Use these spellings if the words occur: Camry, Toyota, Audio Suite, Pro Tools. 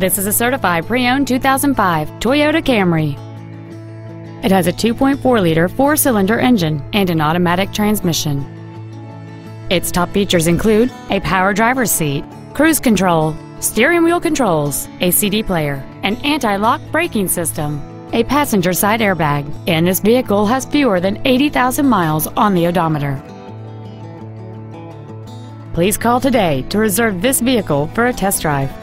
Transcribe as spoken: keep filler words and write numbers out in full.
This is a certified pre-owned two thousand five Toyota Camry. It has a two point four liter four-cylinder engine and an automatic transmission. Its top features include a power driver's seat, cruise control, steering wheel controls, a C D player, an anti-lock braking system, a passenger side airbag, and this vehicle has fewer than eighty thousand miles on the odometer. Please call today to reserve this vehicle for a test drive.